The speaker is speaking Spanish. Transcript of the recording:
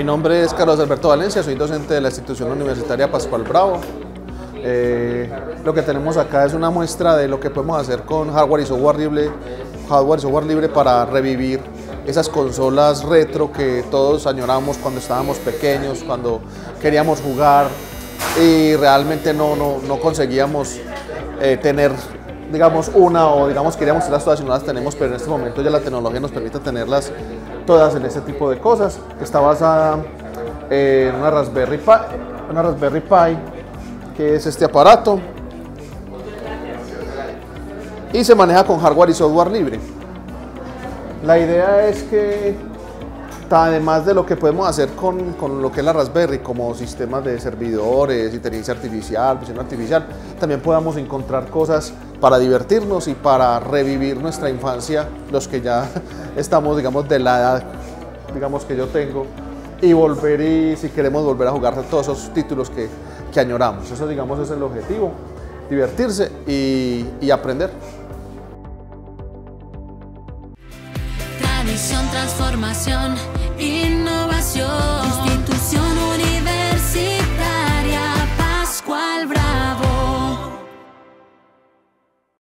Mi nombre es Carlos Alberto Valencia, soy docente de la institución universitaria Pascual Bravo. Lo que tenemos acá es una muestra de lo que podemos hacer con hardware y software libre para revivir esas consolas retro que todos añoramos cuando estábamos pequeños, cuando queríamos jugar y realmente no conseguíamos tener, digamos, una o digamos queríamos tenerlas todas y no las tenemos, pero en este momento ya la tecnología nos permite tenerlas todas en este tipo de cosas. Está basada en una Raspberry Pi, que es este aparato, y se maneja con hardware y software libre. La idea es que, además de lo que podemos hacer con lo que es la Raspberry, como sistemas de servidores, inteligencia artificial, visión artificial, también podamos encontrar cosas para divertirnos y para revivir nuestra infancia, los que ya estamos, digamos, de la edad, digamos, que yo tengo, y volver, y si queremos volver a jugar todos esos títulos que añoramos. Eso, digamos, es el objetivo, divertirse y aprender. Tradición, transformación, innovación.